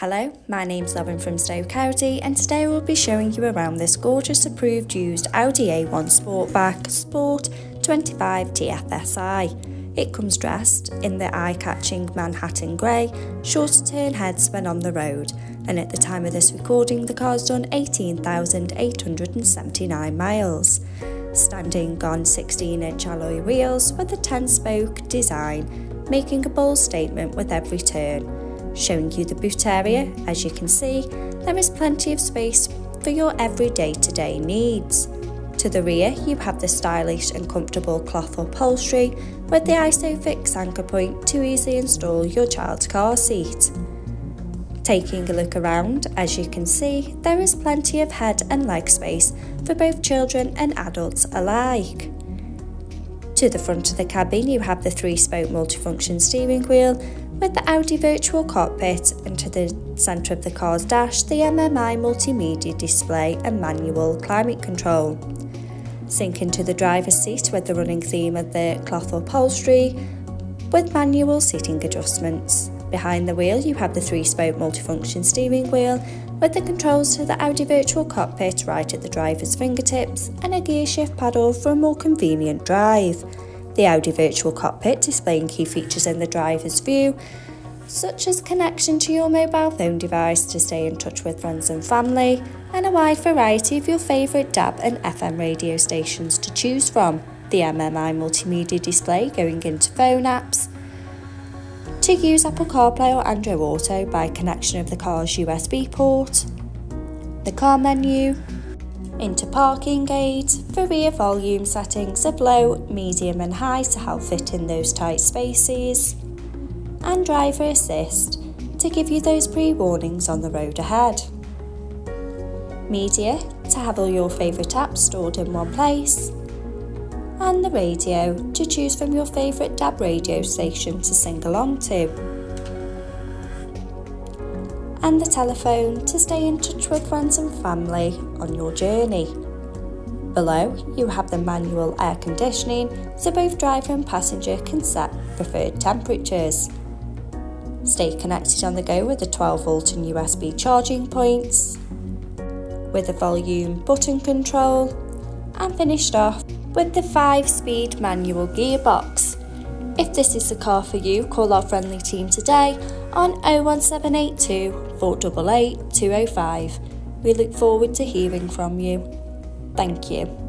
Hello, my name's Lauren from Stoke Audi, and today we'll be showing you around this gorgeous approved used Audi A1 Sportback Sport 25 TFSI. It comes dressed in the eye-catching Manhattan grey, sure to turn heads when on the road, and at the time of this recording the car's done 18,879 miles. Standing on 16-inch alloy wheels with a 10-spoke design, making a bold statement with every turn. Showing you the boot area, as you can see, there is plenty of space for your every day-to-day needs. To the rear, you have the stylish and comfortable cloth upholstery with the Isofix anchor point to easily install your child's car seat. Taking a look around, as you can see, there is plenty of head and leg space for both children and adults alike. To the front of the cabin you have the 3-spoke multifunction steering wheel with the Audi Virtual Cockpit, and to the centre of the car's dash the MMI multimedia display and manual climate control. Sink into the driver's seat with the running theme of the cloth upholstery with manual seating adjustments. Behind the wheel you have the 3-spoke multifunction steering wheel with the controls to the Audi Virtual Cockpit right at the driver's fingertips and a gear shift paddle for a more convenient drive. The Audi Virtual Cockpit displaying key features in the driver's view, such as connection to your mobile phone device to stay in touch with friends and family, and a wide variety of your favourite DAB and FM radio stations to choose from, the MMI multimedia display going into phone apps, to use Apple CarPlay or Android Auto by connection of the car's USB port, the car menu, into parking aid, for rear volume settings of low, medium and high to help fit in those tight spaces, and driver assist to give you those pre-warnings on the road ahead. Media to have all your favourite apps stored in one place, and the radio to choose from your favourite DAB radio station to sing along to, and the telephone to stay in touch with friends and family on your journey. Below you have the manual air conditioning so both driver and passenger can set preferred temperatures. Stay connected on the go with the 12V and USB charging points, with a volume button control, and finished off with the 5-speed manual gearbox. If this is the car for you, call our friendly team today on 01782 488 205. We look forward to hearing from you. Thank you.